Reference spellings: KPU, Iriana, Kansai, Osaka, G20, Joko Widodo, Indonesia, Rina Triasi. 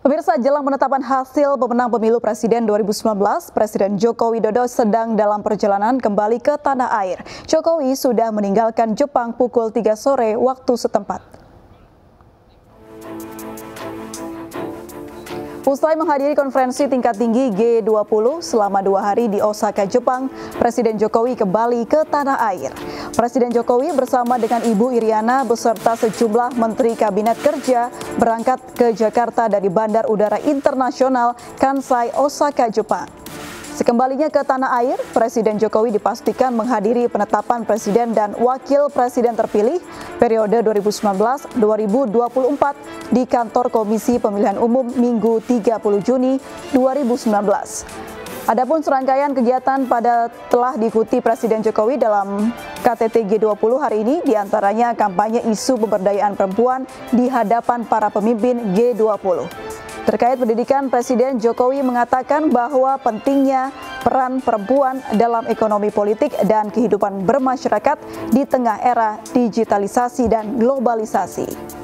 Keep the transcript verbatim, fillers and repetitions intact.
Pemirsa, jelang penetapan hasil pemenang pemilu Presiden dua ribu sembilan belas, Presiden Joko Widodo sedang dalam perjalanan kembali ke tanah air. Jokowi sudah meninggalkan Jepang pukul tiga sore waktu setempat. Usai menghadiri konferensi tingkat tinggi G dua puluh selama dua hari di Osaka, Jepang, Presiden Jokowi kembali ke tanah air. Presiden Jokowi bersama dengan Ibu Iriana beserta sejumlah Menteri Kabinet Kerja berangkat ke Jakarta dari Bandar Udara Internasional Kansai, Osaka, Jepang. Sekembalinya ke tanah air, Presiden Jokowi dipastikan menghadiri penetapan Presiden dan Wakil Presiden terpilih periode dua ribu sembilan belas sampai dua ribu dua puluh empat di kantor Komisi Pemilihan Umum Minggu tiga puluh Juni dua ribu sembilan belas. Adapun serangkaian kegiatan pada telah diikuti Presiden Jokowi dalam K T T G dua puluh hari ini, diantaranya kampanye isu pemberdayaan perempuan di hadapan para pemimpin G dua puluh. Terkait pendidikan, Presiden Jokowi mengatakan bahwa pentingnya peran perempuan dalam ekonomi politik dan kehidupan bermasyarakat di tengah era digitalisasi dan globalisasi.